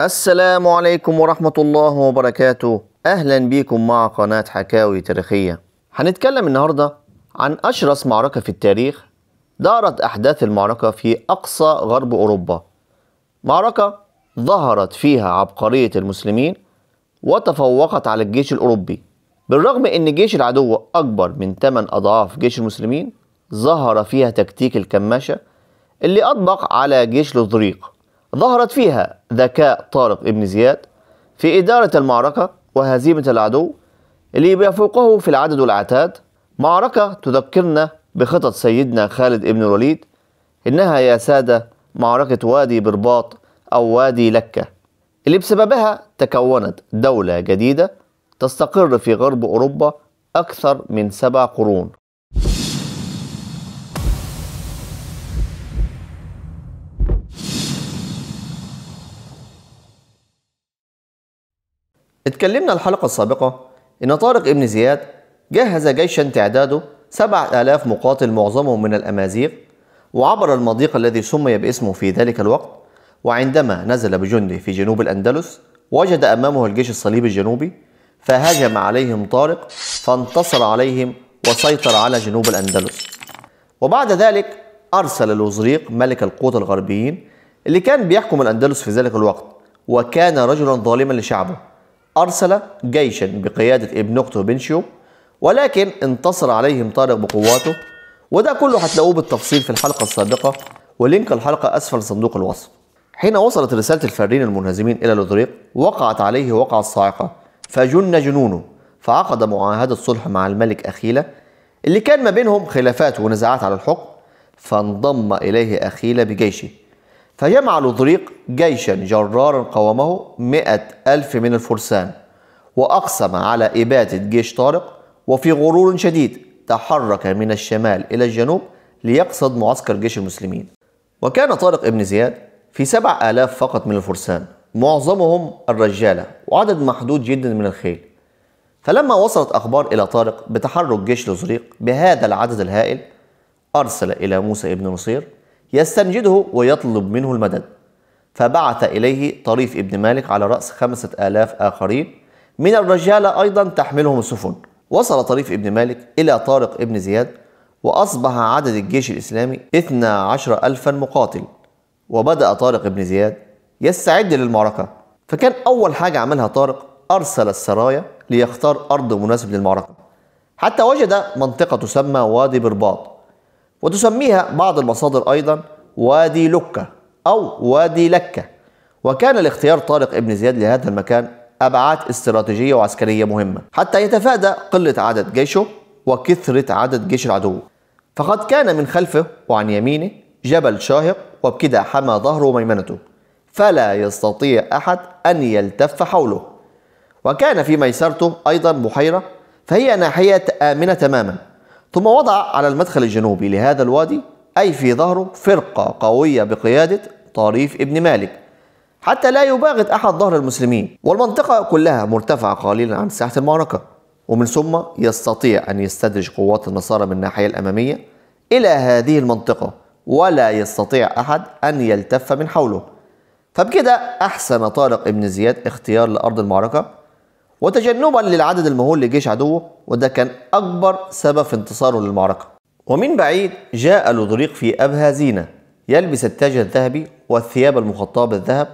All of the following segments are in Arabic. السلام عليكم ورحمة الله وبركاته. أهلا بكم مع قناة حكاوي تاريخية. هنتكلم النهاردة عن أشرس معركة في التاريخ دارت أحداث المعركة في أقصى غرب أوروبا، معركة ظهرت فيها عبقرية المسلمين وتفوقت على الجيش الأوروبي. بالرغم أن جيش العدو أكبر من 8 أضعاف جيش المسلمين، ظهر فيها تكتيك الكماشة اللي أطبق على جيش لذريق. ظهرت فيها ذكاء طارق بن زياد في إدارة المعركة وهزيمة العدو اللي بيفوقه في العدد والعتاد. معركة تذكرنا بخطط سيدنا خالد بن الوليد إنها يا سادة معركة وادي برباط أو وادي لكة، اللي بسببها تكونت دولة جديدة تستقر في غرب أوروبا أكثر من 7 قرون. اتكلمنا الحلقة السابقة إن طارق بن زياد جهز جيشا تعداده 7000 مقاتل معظمهم من الأمازيغ، وعبر المضيق الذي سمي باسمه في ذلك الوقت. وعندما نزل بجنده في جنوب الأندلس وجد أمامه الجيش الصليبي الجنوبي، فهجم عليهم طارق فانتصر عليهم وسيطر على جنوب الأندلس. وبعد ذلك أرسل الوزريق ملك القوط الغربيين اللي كان بيحكم الأندلس في ذلك الوقت، وكان رجلا ظالما لشعبه، أرسل جيشا بقيادة ابن أخته بنشيوب، ولكن انتصر عليهم طارق بقواته. وده كله هتلاقوه بالتفصيل في الحلقة السابقة، ولينك الحلقة أسفل صندوق الوصف. حين وصلت رسالة الفارين المنهزمين إلى لذريق وقعت عليه وقعة صاعقة، فجن جنونه، فعقد معاهدة صلح مع الملك أخيلة اللي كان ما بينهم خلافات ونزاعات على الحكم، فانضم إليه أخيلة بجيشه. فجمع لذريق جيشا جرارا قاومه 100,000 من الفرسان، وأقسم على إبادة جيش طارق. وفي غرور شديد تحرك من الشمال إلى الجنوب ليقصد معسكر جيش المسلمين. وكان طارق بن زياد في 7000 فقط من الفرسان، معظمهم الرجالة، وعدد محدود جدا من الخيل. فلما وصلت أخبار إلى طارق بتحرك جيش لذريق بهذا العدد الهائل، أرسل إلى موسى بن نصير يستنجده ويطلب منه المدد، فبعث إليه طريف ابن مالك على رأس 5000 آخرين من الرجالة أيضا تحملهم السفن. وصل طريف ابن مالك إلى طارق ابن زياد، وأصبح عدد الجيش الإسلامي 12000 مقاتل. وبدأ طارق ابن زياد يستعد للمعركة، فكان أول حاجة عملها طارق أرسل السرايا ليختار أرض مناسب للمعركة، حتى وجد منطقة تسمى وادي برباط، وتسميها بعض المصادر أيضا وادي لكة أو وادي لكة. وكان الاختيار طارق بن زياد لهذا المكان أبعاد استراتيجية وعسكرية مهمة، حتى يتفادى قلة عدد جيشه وكثرة عدد جيش العدو. فقد كان من خلفه وعن يمينه جبل شاهق، وبكده حمى ظهره وميمنته، فلا يستطيع أحد أن يلتف حوله. وكان في ميسرته أيضا بحيرة، فهي ناحية آمنة تماما. ثم وضع على المدخل الجنوبي لهذا الوادي، أي في ظهره، فرقة قوية بقيادة طريف ابن مالك، حتى لا يباغت أحد ظهر المسلمين. والمنطقة كلها مرتفعة قليلا عن ساحة المعركة، ومن ثم يستطيع أن يستدرج قوات النصارى من الناحية الأمامية إلى هذه المنطقة، ولا يستطيع أحد أن يلتف من حوله. فبكده أحسن طارق بن زياد اختيار لأرض المعركة، وتجنبا للعدد المهول لجيش عدوه، وده كان أكبر سبب في انتصاره للمعركة. ومن بعيد جاء لذريق في أبهى زينة، يلبس التاج الذهبي والثياب المخطاة بالذهب،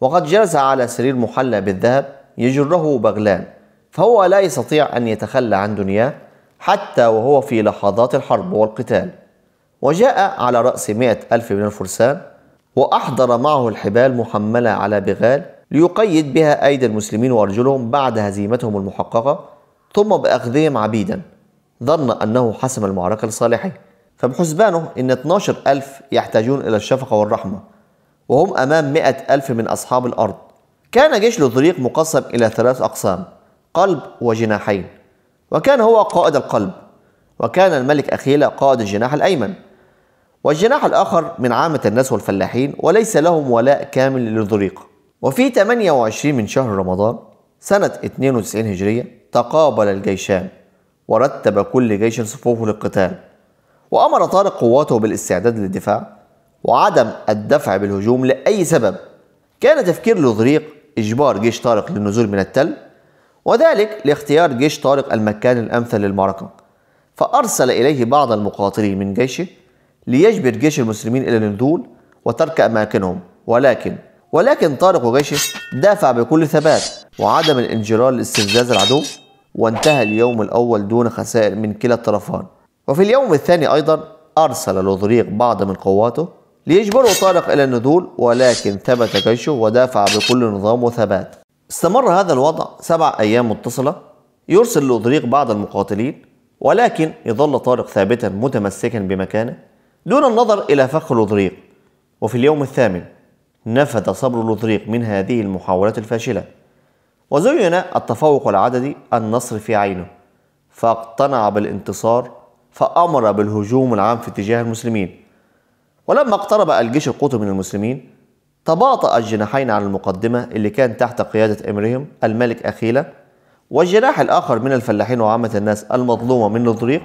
وقد جلس على سرير محلى بالذهب يجره بغلان، فهو لا يستطيع أن يتخلى عن دنياه حتى وهو في لحظات الحرب والقتال. وجاء على رأس 100,000 من الفرسان، وأحضر معه الحبال محملة على بغال ليقيد بها أيدي المسلمين وأرجلهم بعد هزيمتهم المحققة، ثم بأخذهم عبيدا. ظن أنه حسم المعركة لصالحه، فبحسبانه أن 12000 يحتاجون إلى الشفقة والرحمة، وهم أمام 100,000 من أصحاب الأرض. كان جيش لذريق مقسم إلى 3 أقسام، قلب وجناحين، وكان هو قائد القلب، وكان الملك أخيلة قائد الجناح الأيمن. والجناح الآخر من عامة الناس والفلاحين، وليس لهم ولاء كامل للذريق. وفي 28 من شهر رمضان سنة 92 هجرية تقابل الجيشان، ورتب كل جيش صفوفه للقتال. وأمر طارق قواته بالاستعداد للدفاع وعدم الدفع بالهجوم لأي سبب، كان تفكير لذريق إجبار جيش طارق للنزول من التل، وذلك لاختيار جيش طارق المكان الأمثل للمعركة، فأرسل إليه بعض المقاتلين من جيشه ليجبر جيش المسلمين إلى النزول وترك أماكنهم، ولكن طارق وجيشه دافع بكل ثبات وعدم الانجرار لاستفزاز العدو، وانتهى اليوم الأول دون خسائر من كلا الطرفان. وفي اليوم الثاني أيضا أرسل لذريق بعض من قواته ليجبروا طارق إلى النزول، ولكن ثبت جيشه ودافع بكل نظام وثبات. استمر هذا الوضع 7 أيام متصلة، يرسل لذريق بعض المقاتلين، ولكن يظل طارق ثابتا متمسكا بمكانه دون النظر إلى فخ لذريق. وفي اليوم الثامن نفد صبر لذريق من هذه المحاولات الفاشلة، وزين التفوق العددي النصر في عينه، فاقتنع بالانتصار فأمر بالهجوم العام في اتجاه المسلمين. ولما اقترب الجيش القوطي من المسلمين تباطأ الجناحين على المقدمة اللي كان تحت قيادة أميرهم الملك أخيلة، والجناح الآخر من الفلاحين وعامة الناس المظلومة من لذريق،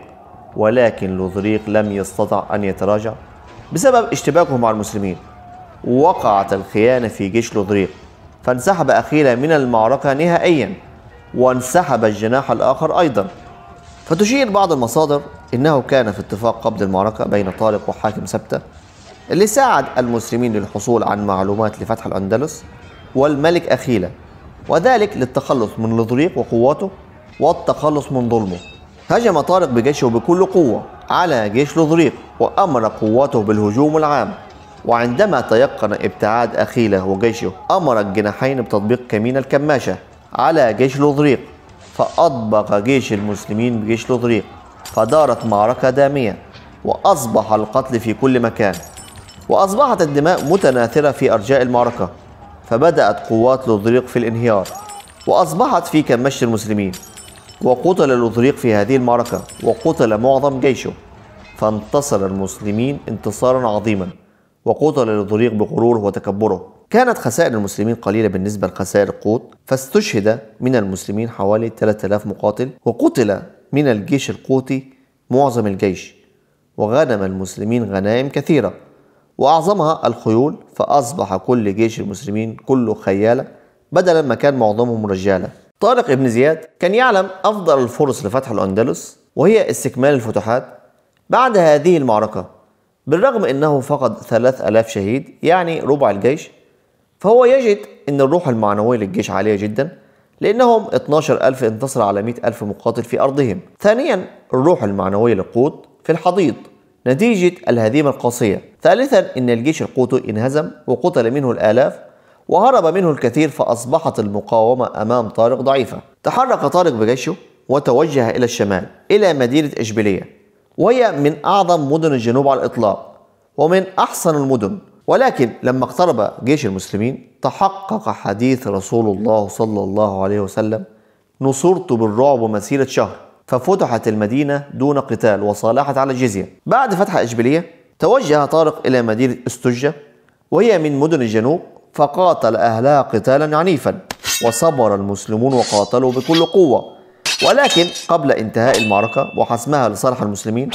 ولكن لذريق لم يستطع أن يتراجع بسبب اشتباكه مع المسلمين. وقعت الخيانة في جيش لذريق، فانسحب أخيلة من المعركة نهائيا، وانسحب الجناح الآخر أيضا. فتشير بعض المصادر إنه كان في اتفاق قبل المعركة بين طارق وحاكم سبتة اللي ساعد المسلمين للحصول عن معلومات لفتح الأندلس والملك أخيلة، وذلك للتخلص من لذريق وقواته والتخلص من ظلمه. هجم طارق بجيشه بكل قوة على جيش لذريق وأمر قواته بالهجوم العام، وعندما تيقن ابتعاد أخيلة وجيشه أمر الجناحين بتطبيق كمين الكماشة على جيش لذريق، فأطبق جيش المسلمين بجيش لذريق، فدارت معركة دامية، وأصبح القتل في كل مكان، وأصبحت الدماء متناثرة في أرجاء المعركة. فبدأت قوات لذريق في الانهيار، وأصبحت في كمشة المسلمين، وقتل لذريق في هذه المعركة وقتل معظم جيشه، فانتصر المسلمين انتصارا عظيما، وقتل لذريق بغروره وتكبره. كانت خسائر المسلمين قليلة بالنسبة لخسائر القوط، فاستشهد من المسلمين حوالي 3000 مقاتل، وقتل من الجيش القوطي معظم الجيش، وغنم المسلمين غنائم كثيرة وأعظمها الخيول، فأصبح كل جيش المسلمين كله خيالة بدلا ما كان معظمهم رجالة. طارق بن زياد كان يعلم أفضل الفرص لفتح الأندلس وهي استكمال الفتوحات بعد هذه المعركة، بالرغم أنه فقد 3000 شهيد يعني ربع الجيش، فهو يجد أن الروح المعنوية للجيش عالية جدا، لأنهم 12000 انتصر على 100000 مقاتل في أرضهم. ثانيا، الروح المعنوية للقوط في الحضيض نتيجة الهزيمة القاسية. ثالثا، أن الجيش القوطي انهزم وقتل منه الآلاف وهرب منه الكثير، فأصبحت المقاومة أمام طارق ضعيفة. تحرك طارق بجيشه وتوجه إلى الشمال إلى مدينة إشبيلية، وهي من أعظم مدن الجنوب على الإطلاق ومن أحسن المدن، ولكن لما اقترب جيش المسلمين تحقق حديث رسول الله صلى الله عليه وسلم: نصرت بالرعب مسيرة شهر. ففتحت المدينة دون قتال وصالحت على الجزية. بعد فتح إشبيلية توجه طارق إلى مدينة استوجة، وهي من مدن الجنوب، فقاتل أهلها قتالا عنيفا، وصبر المسلمون وقاتلوا بكل قوة، ولكن قبل انتهاء المعركة وحسمها لصالح المسلمين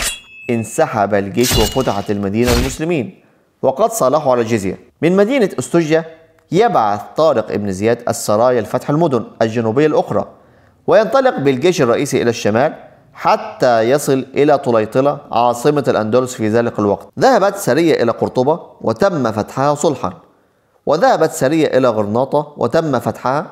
انسحب الجيش وفتحت المدينة للمسلمين، وقد صالحوا على الجزية. من مدينة استوجة يبعث طارق بن زياد السرايا لفتح المدن الجنوبية الأخرى، وينطلق بالجيش الرئيسي إلى الشمال حتى يصل إلى طليطلة عاصمة الأندلس في ذلك الوقت. ذهبت سرية إلى قرطبة وتم فتحها صلحا، وذهبت سرية إلى غرناطة وتم فتحها،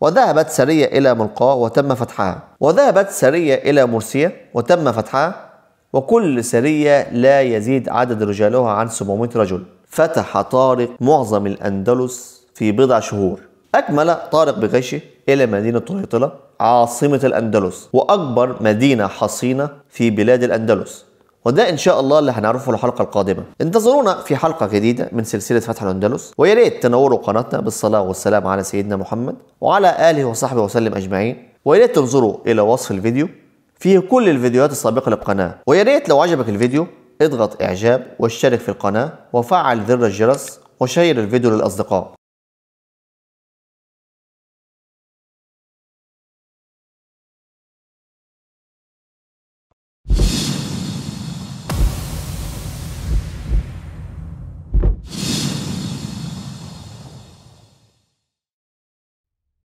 وذهبت سرية إلى ملقاة وتم فتحها، وذهبت سرية إلى مرسية وتم فتحها، وكل سرية لا يزيد عدد رجالها عن 700 رجل. فتح طارق معظم الأندلس في 4 شهور. أكمل طارق بجيشه إلى مدينة طريطلة عاصمة الأندلس، وأكبر مدينة حصينة في بلاد الأندلس، وده إن شاء الله اللي هنعرفه الحلقة القادمة. انتظرونا في حلقة جديدة من سلسلة فتح الأندلس، ويا ريت تنوروا قناتنا بالصلاة والسلام على سيدنا محمد وعلى آله وصحبه وسلم أجمعين، ويا ريت تنظروا إلى وصف الفيديو فيه كل الفيديوهات السابقة للقناة، ويا ريت لو عجبك الفيديو اضغط إعجاب واشترك في القناة وفعل زر الجرس وشير الفيديو للأصدقاء.